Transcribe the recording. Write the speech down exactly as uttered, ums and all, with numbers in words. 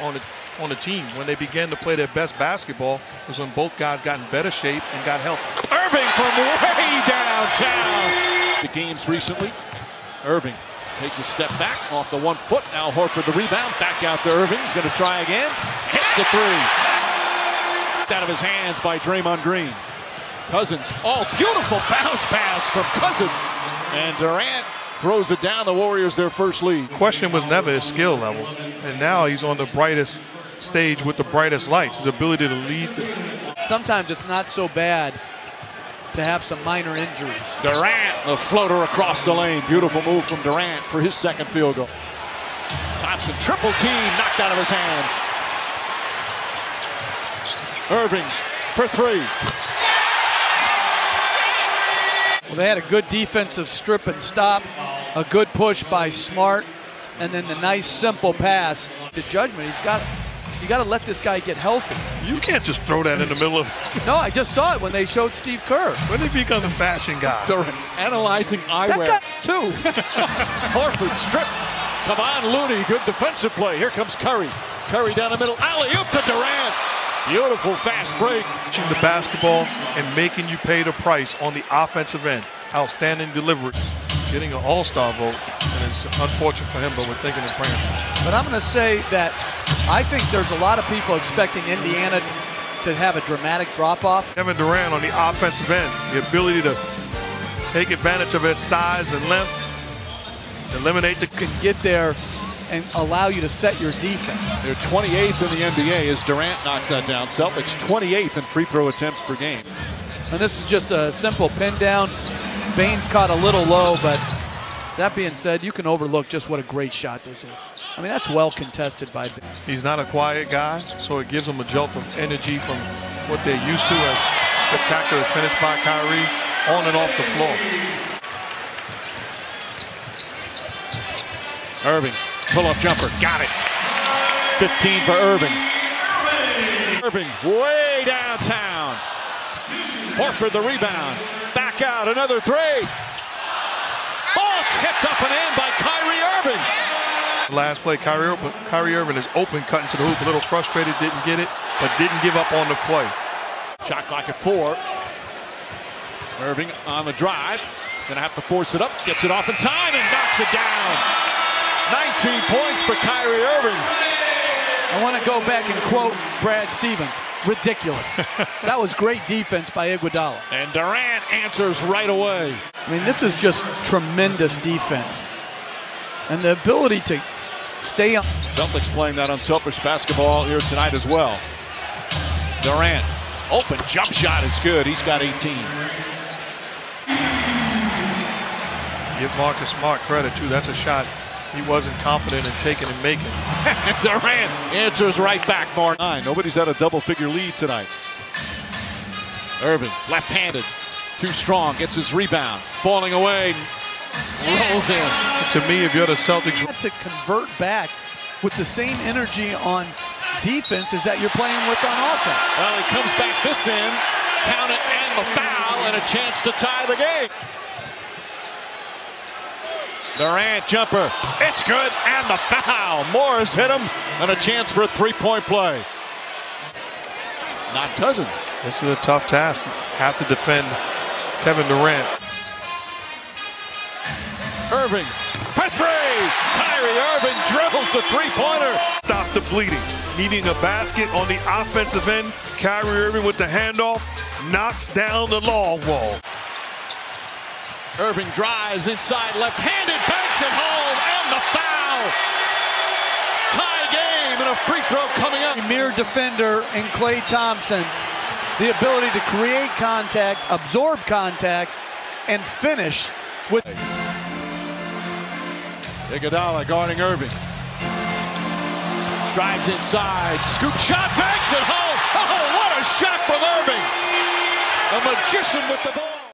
on the on the team. When they began to play their best basketball was when both guys got in better shape and got healthy. Irving from way downtown. The games recently, Irving takes a step back off the one foot. Al Horford the rebound, back out to Irving. He's going to try again. Hits a three. Out of his hands by Draymond Green. Cousins, oh, beautiful bounce pass from Cousins. And Durant throws it down. The Warriors, their first lead. The question was never his skill level. And now he's on the brightest stage with the brightest lights. His ability to lead. Sometimes it's not so bad to have some minor injuries. Durant, the floater across the lane. Beautiful move from Durant for his second field goal. Thompson, triple team, knocked out of his hands. Irving for three. Well, they had a good defensive strip and stop, a good push by Smart, and then the nice simple pass to judgment. He's got, you got to let this guy get healthy. You can't just throw that in the middle of. No, I just saw it when they showed Steve Kerr. When did he become the fashion guy? They're analyzing eyewear. That guy too. Horford strip. Come on, Looney. Good defensive play. Here comes Curry. Curry down the middle. Alley-oop to Durant. Beautiful fast break. The basketball and making you pay the price on the offensive end. Outstanding delivery. Getting an all-star vote. And it's unfortunate for him, but we're thinking and praying. But I'm going to say that I think there's a lot of people expecting Indiana to have a dramatic drop-off. Kevin Durant on the offensive end. The ability to take advantage of its size and length. Eliminate the... Can get there and allow you to set your defense. They're twenty-eighth in the N B A as Durant knocks that down. Celtics twenty-eighth in free throw attempts per game. And this is just a simple pin down. Baines caught a little low, but that being said, you can overlook just what a great shot this is. I mean, that's well contested by Baines. He's not a quiet guy, so it gives him a jolt of energy from what they're used to as spectacular finish by Kyrie on and off the floor. Irving. Pull-up jumper, got it. fifteen for Irving. Irving way downtown. Horford the rebound. Back out, another three. Ball tipped up and in by Kyrie Irving. Last play, Kyrie, Kyrie Irving is open, cutting to the hoop. A little frustrated, didn't get it, but didn't give up on the play. Shot clock at four. Irving on the drive. Gonna have to force it up. Gets it off in time and knocks it down. nineteen points for Kyrie Irving. I want to go back and quote Brad Stevens. Ridiculous. That was great defense by Iguodala. And Durant answers right away. I mean, this is just tremendous defense. And the ability to stay up. Celtics playing that unselfish basketball here tonight as well. Durant, open jump shot is good. He's got eighteen. Give Marcus Smart credit, too. That's a shot he wasn't confident in taking and making. Durant answers right back, Mark. Nine. Nobody's had a double-figure lead tonight. Irving, left-handed, too strong, gets his rebound, falling away, rolls in. To me, if you're the Celtics, you have to convert back with the same energy on defense as that you're playing with on offense. Well, he comes back this end, count it, and the foul, and a chance to tie the game. Durant jumper, it's good, and the foul. Morris hit him, and a chance for a three-point play. Not Cousins. This is a tough task. Have to defend Kevin Durant. Irving for three. Kyrie Irving drills the three-pointer. Stop the bleeding. Needing a basket on the offensive end. Kyrie Irving with the handoff knocks down the long wall. Irving drives inside, left-handed, banks it home, and the foul. Tie game and a free throw coming up. Premier defender in Klay Thompson. The ability to create contact, absorb contact, and finish with... Iguodala guarding Irving. Drives inside, scoop shot, banks it home. Oh, what a shot from Irving. A magician with the ball.